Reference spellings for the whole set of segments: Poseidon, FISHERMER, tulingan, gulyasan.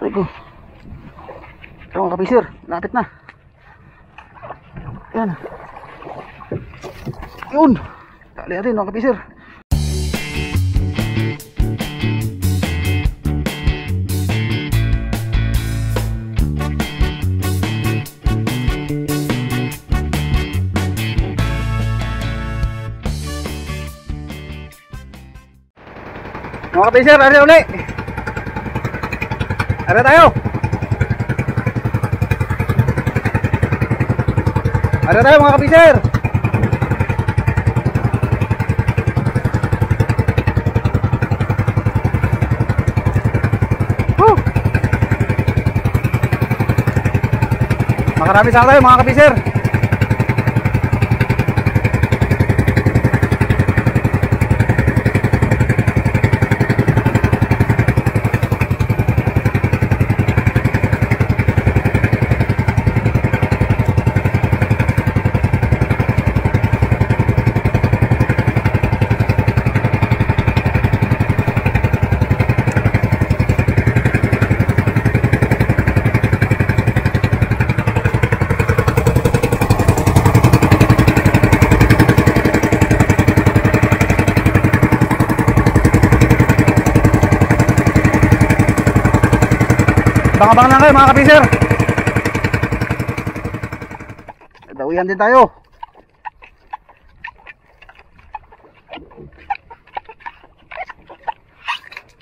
Aduh. Tolong kapisir, napit nah. Yan. Yun. Tak liatin tolong kapisir. Mga kapisir, ada uli. Ada tayo. Ada tayo mga kapisir. Makarami sana tayo mga kapisir. Abang-abang lang kayo mga kapisir. Dawihan din tayo.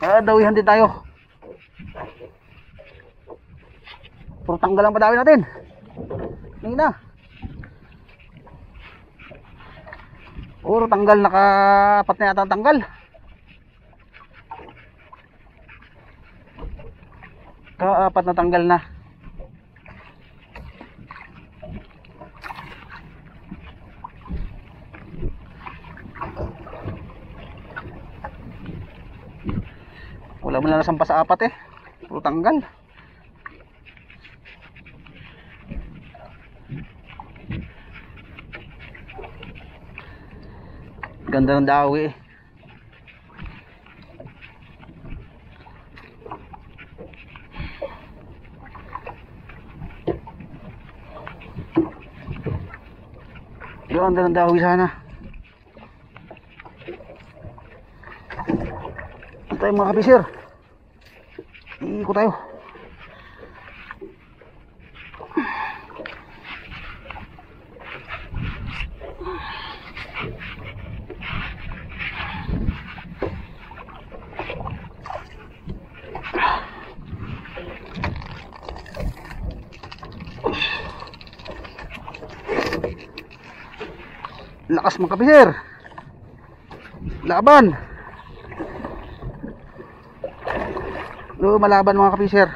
Dawihan din tayo. Puro tanggal ang padawi natin. Tingin na. Puro tanggal, nakapat na yata ang tanggal. Apat na tanggal na. Wala mo na nasampas sa apat eh. Puro tanggal. Ganda ng dawi eh. Ang dalang dawi sana. Ito tayo mga kapisir. Iiko tayo. Lakas mga kapisir. Laban. Lumalaban mga kapisir.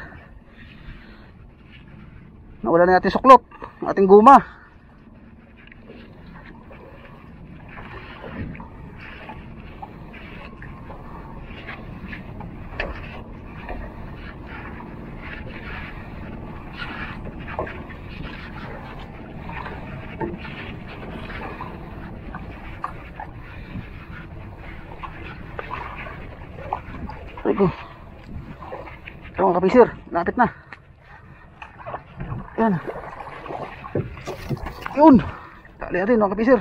Nawala na ating suklot, ating guma. Tolong kapisir, lapit na. Ayan. Yun. Tak liatin tolong kapisir.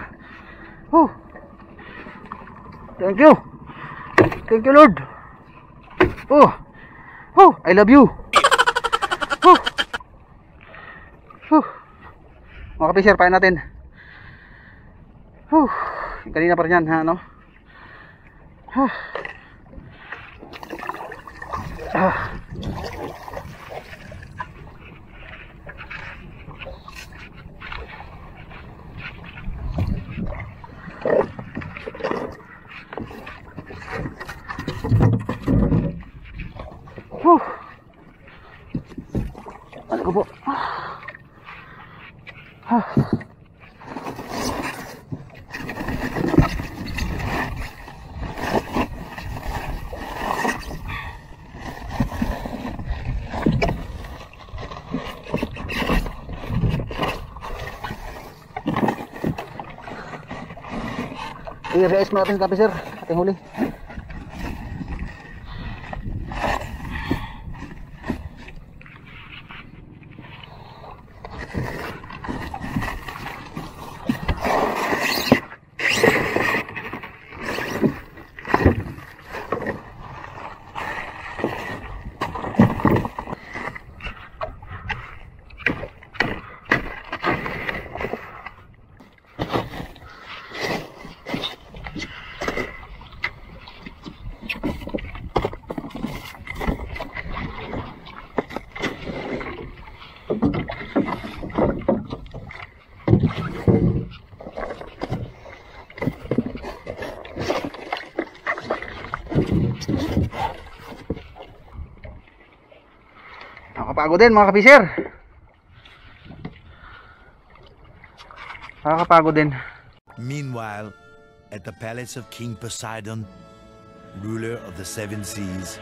Thank you. Thank you Lord. I love you. Mga kapisir, pain natin. Kanina pa rin yan ha, no? Ano ko po? I-re-ice mo natin kapisir, ating huli. Nakakapagodin mga ka-fisher. Nakakapagodin. Meanwhile, at the palace of King Poseidon, ruler of the seven seas.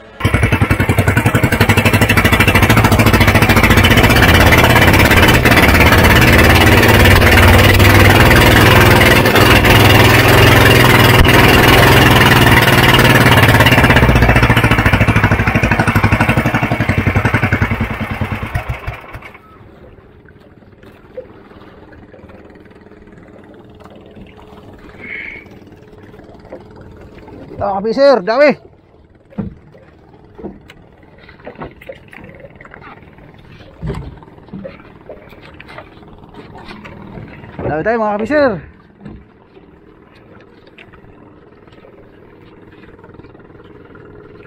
Ka-fisher, dawe. Dawe tayo mga ka-fisher.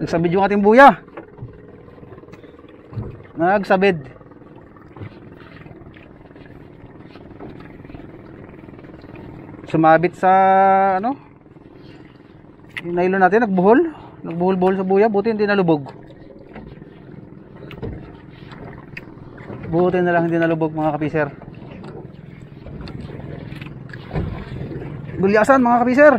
Nagsabid yung ating buya. Nagsabid. Sumabit sa ano? Yung nylon natin nagbuhol, nagbuhol-buhol sa buya, buti hindi nalubog. Buti na lang hindi nalubog mga ka-fisher. Gulyasan mga ka-fisher.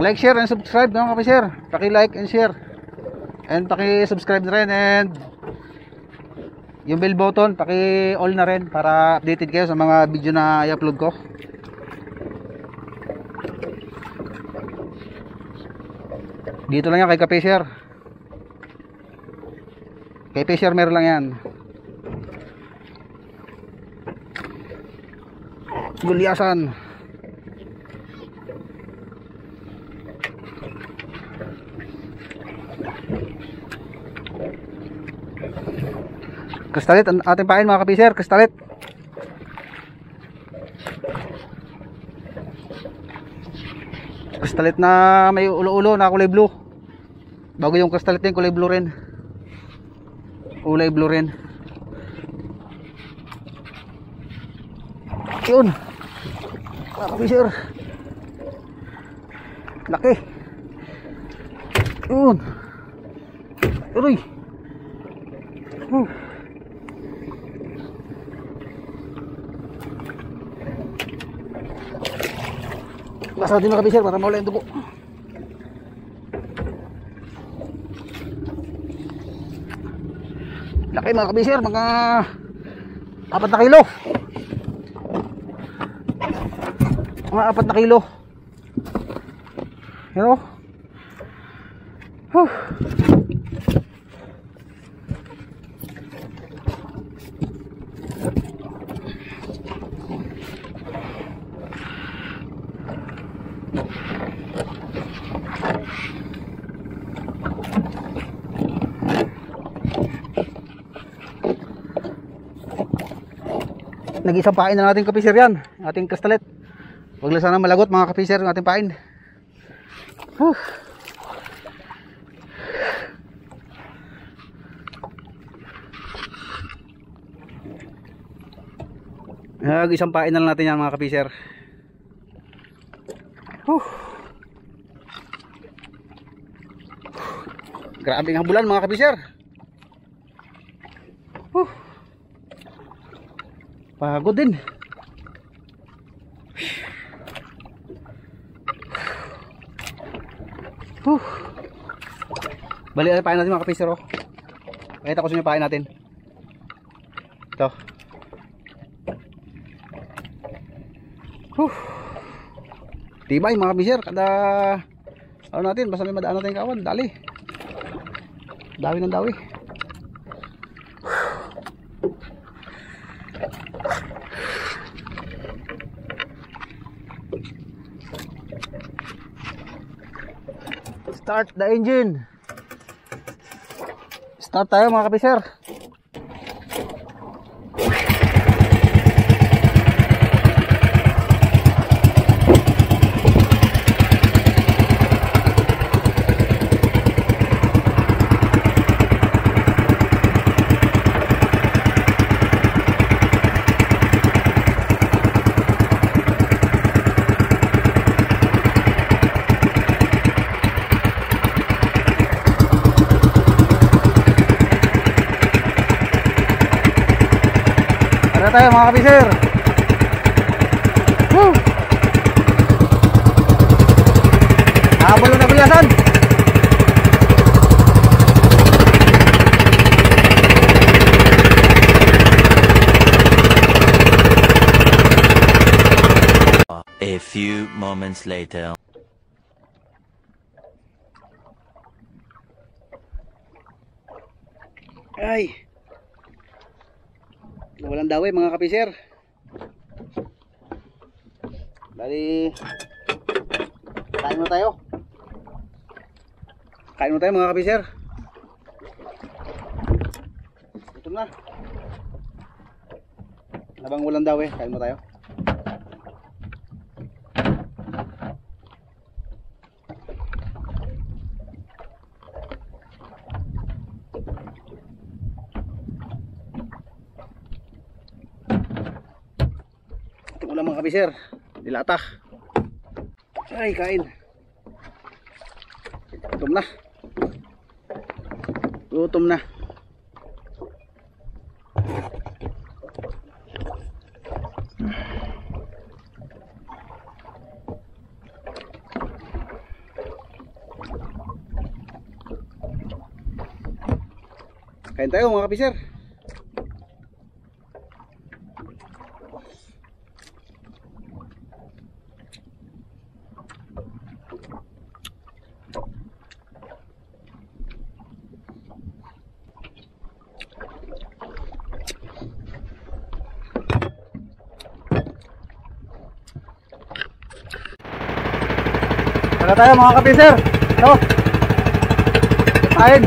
Like, share and subscribe mga ka-fisher. Paki-like and share. And paki-subscribe na rin, and yung bell button paki-all na rin para updated kayo sa mga video na i-upload ko. Dito lang yan kay ka-fisher. Kay ka-fisher meron lang yan. Gulyasan. Kristalit ang ating pain mga ka-fisher, kristalit. Kristalit na may ulo-ulo na kulay blue. Bago yung kristalit din kulay blue rin. Kulay blue rin. Yun. Mga ka-fisher. Laki. Yun. Uy. Basa din mga ka-fisher para mawala yung dugo. Laki mga ka-fisher, mga 4 na kilo. Mga 4 na kilo. You know? Huh. Nag-isang pain na natin ka-fisher yan, ating kastalet. Huwag lang sana malagot mga ka-fisher yung ating pain. Huh. Nag-isang pain na lang natin yan mga ka-fisher. Huh. Grabing habulan mga ka-fisher. Huh. Pagod din. Balik na pain natin mga ka-fisher. Pakita ko sa inyo pain natin. Ito. Tibay mga ka-fisher. Kada ano natin, basta may madaan natin kawan. Dali. Dawi ng dawi. Start the engine. Start tayo mga ka-fisher. Ternyata ya mau habisir. Abul udah gulyasan. A few moments later. Ay, nawalan dawe mga kapisir. Dari kain mo tayo mga kapisir. Ito na labang walang dawe, kain mo tayo. Ulam mga kapisir, dilatah. Ay, kain. Gutom na. Kain tayo mga kapisir. Ada tayo mga kapisir. Ito kain.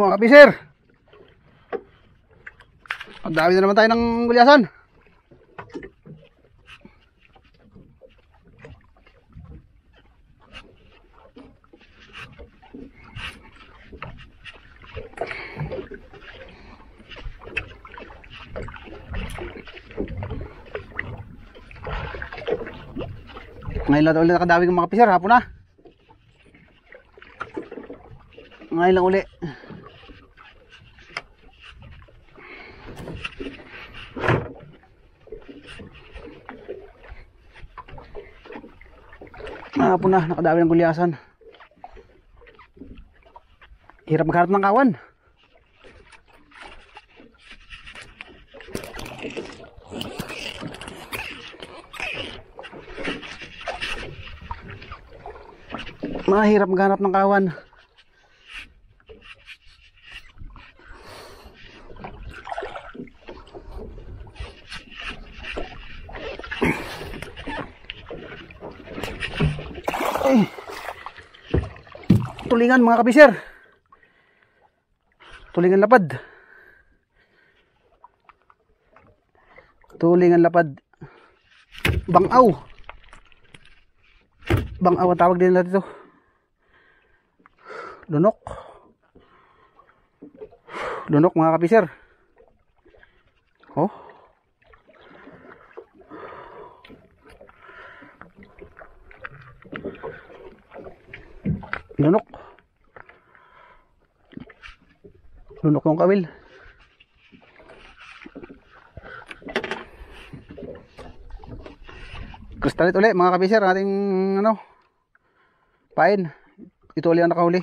Mga kapisir, ang dami na naman tayo ng gulyasan. Ngayon lang ulit nakadami ng mga kapisir, hapon na. Ngayon lang ulit. Hapon na, nakadami ng gulyasan. Hirap magharap ng kawan. Mahirap magharap ng kawan. Tulingan mga kapisir. Tulingan lapad. Tulingan lapad. Bangaw. Bangaw ang tawag din natin ito. Lunok. Lunok mga kapisir. Oh. Lunok ng kawil. Kristalit ulit mga kapisir, ating pain. Ito ulit ang nakahuli.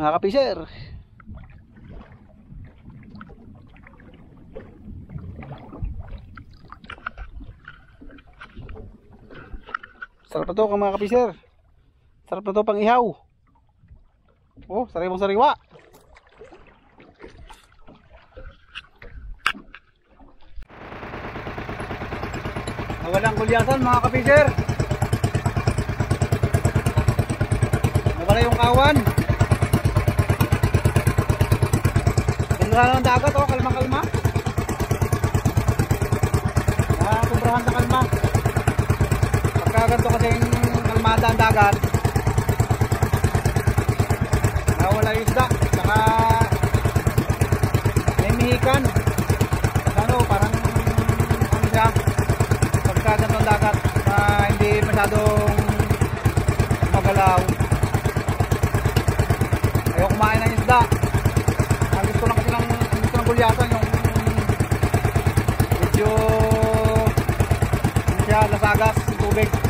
mga ka-fisher. Sarap na to mga ka-fisher. Sarap na to pang ihaw. Oh, sariwang-sariwa. Nawalang gulyasan mga ka-fisher. Nawala yung kawan. Pinura ng dagat, oh, kalma-kalma. Sobrahan sa kalma. Pagkaganto kasi yung kalmada ang dagat, nawala yung isda, saka namihikan. Ano, parang ano siya, pagkaganto ang dagat na hindi masyadong magalaw. Ayaw kumain ng isda. Ang gusto lang kasi ng gulyasan yung medyo lasagas yung tubig.